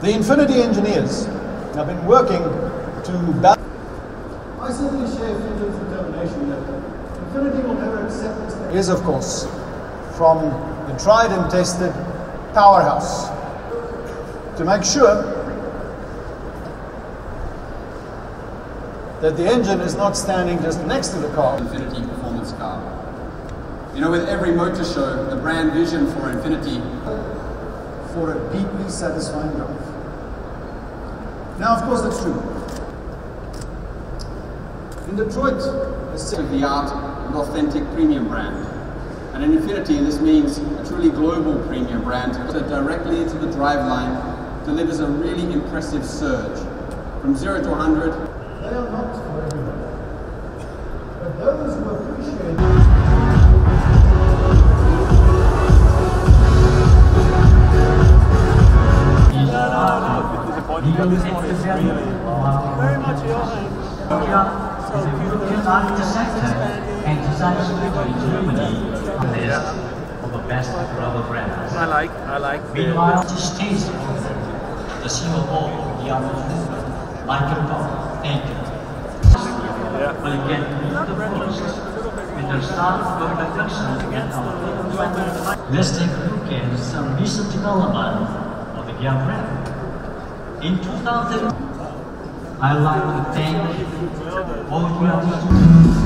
The Infiniti engineers have been working to balance. I certainly share Finland's determination that Infiniti will never accept this. Is, of course, from the tried and tested powerhouse to make sure that the engine is not standing just next to the car. Infiniti performance car. You know, with every motor show, the brand vision for Infiniti for a deeply satisfying drive. Now, of course, that's true. In Detroit, a state-of-the-art and authentic premium brand. And in Infiniti, this means a truly global premium brand that directly into the driveline delivers a really impressive surge from 0 to 100. They are not for everyone, but those who appreciate. Very much your hand. So the best rubber brand. I like meanwhile, the states the COO of the other Michael Powell. Thank you. But again, the forces with their staff of perfection against our. Let's take a look at some recent development of the Kia brand. In 2000, I'd like to thank all of you.